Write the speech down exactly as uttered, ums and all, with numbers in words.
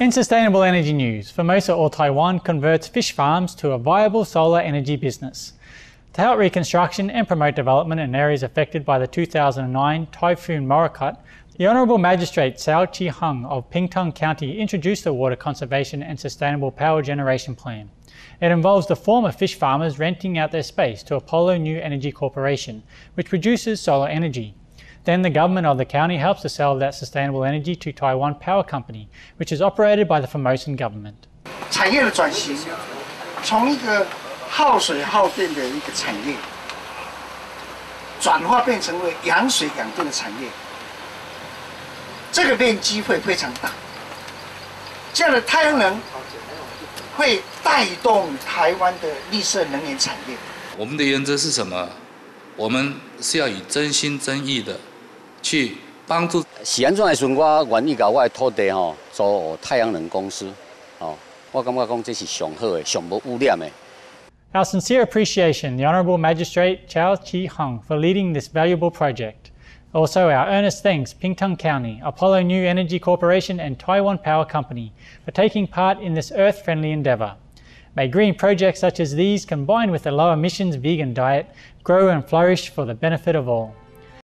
In sustainable energy news, Formosa or Taiwan converts fish farms to a viable solar energy business. To help reconstruction and promote development in areas affected by the two thousand nine Typhoon Morakot, the Honourable Magistrate Tsao Chi-Hung of Pingtung County introduced the Water Conservation and Sustainable Power Generation Plan. It involves the former fish farmers renting out their space to Apollo New Energy Corporation, which produces solar energy. Then the government of the county helps to sell that sustainable energy to Taiwan Power Company, which is operated by the Formosan government. 产业的转型，从一个耗水耗电的一个产业，转化变成为养水养电的产业，这个面积会非常大。这样的太阳能会带动台湾的绿色能源产业。我们的原则是什么？我们是要以真心真意的。 去帮助。是安怎的時陣，我願意把我的土地吼租太陽能公司，哦，我感覺講這是上好的、上無污染的。Our sincere appreciation, the Honourable Magistrate Tsao Chi-Hung, for leading this valuable project. Also, our earnest thanks, Pingtung County, Apollo New Energy Corporation, and Taiwan Power Company for taking part in this earth-friendly endeavour. May green projects such as these, combined with a low-emissions vegan diet, grow and flourish for the benefit of all.